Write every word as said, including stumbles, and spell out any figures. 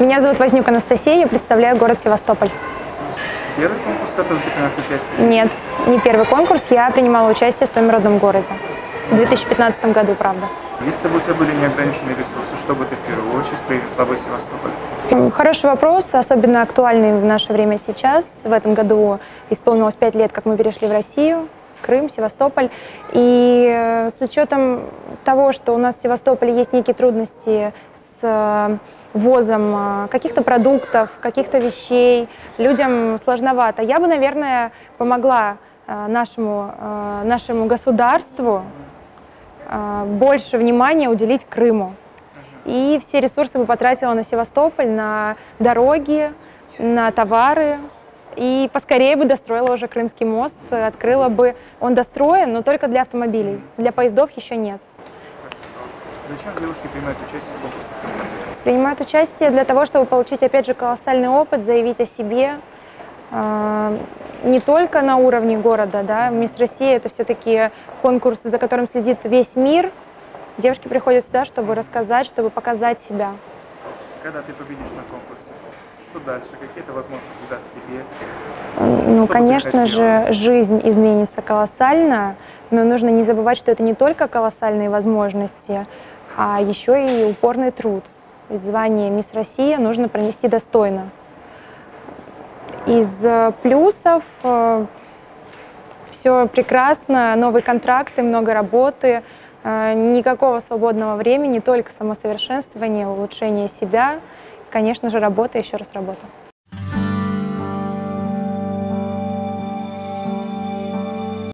Меня зовут Вознюк Анастасия, я представляю город Севастополь. Первый конкурс, в котором ты принимаешь участие? Нет, не первый конкурс, я принимала участие в своем родном городе. В две тысячи пятнадцатом году, правда. Если бы у тебя были неограниченные ресурсы, что бы ты в первую очередь привезла бы в Севастополь? Хороший вопрос, особенно актуальный в наше время сейчас. В этом году исполнилось пять лет, как мы перешли в Россию, Крым, Севастополь. И с учетом того, что у нас в Севастополе есть некие трудности с ввозом каких-то продуктов, каких-то вещей, людям сложновато, я бы, наверное, помогла нашему, нашему государству больше внимания уделить Крыму. И все ресурсы бы потратила на Севастополь, на дороги, на товары. И поскорее бы достроила уже Крымский мост, открыла бы. Он достроен, но только для автомобилей, для поездов еще нет. Зачем девушки принимают участие в конкурсах красоты? Принимают участие для того, чтобы получить, опять же, колоссальный опыт, заявить о себе. Не только на уровне города, да, Мисс Россия — это все-таки конкурс, за которым следит весь мир. Девушки приходят сюда, чтобы рассказать, чтобы показать себя. Когда ты победишь на конкурсе, что дальше? Какие-то возможности даст тебе? Ну, что конечно же, жизнь изменится колоссально, но нужно не забывать, что это не только колоссальные возможности, а еще и упорный труд. Ведь звание Мисс Россия нужно пронести достойно. Из плюсов все прекрасно, новые контракты, много работы, никакого свободного времени, только самосовершенствование, улучшение себя, конечно же, работа, еще раз работа.